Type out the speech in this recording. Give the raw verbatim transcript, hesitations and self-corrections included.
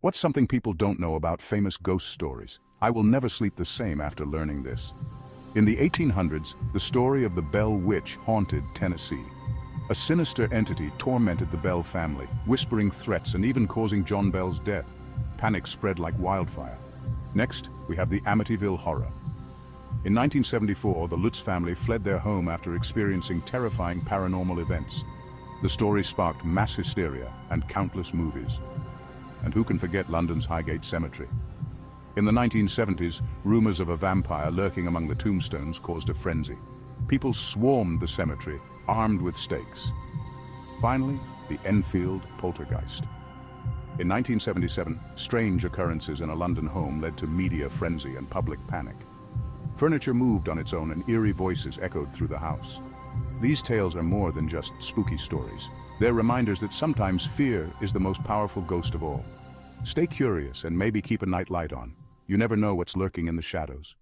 What's something people don't know about famous ghost stories? I will never sleep the same after learning this. In the eighteen hundreds, the story of the Bell Witch haunted Tennessee. A sinister entity tormented the Bell family, whispering threats and even causing John Bell's death. Panic spread like wildfire. Next, we have the Amityville Horror. In nineteen seventy-four, the Lutz family fled their home after experiencing terrifying paranormal events. The story sparked mass hysteria and countless movies. And who can forget London's Highgate Cemetery? In the nineteen seventies, rumors of a vampire lurking among the tombstones caused a frenzy. People swarmed the cemetery, armed with stakes. Finally, the Enfield Poltergeist. In nineteen seventy-seven, strange occurrences in a London home led to media frenzy and public panic. Furniture moved on its own and eerie voices echoed through the house. These tales are more than just spooky stories. They're reminders that sometimes fear is the most powerful ghost of all. Stay curious and maybe keep a night light on. You never know what's lurking in the shadows.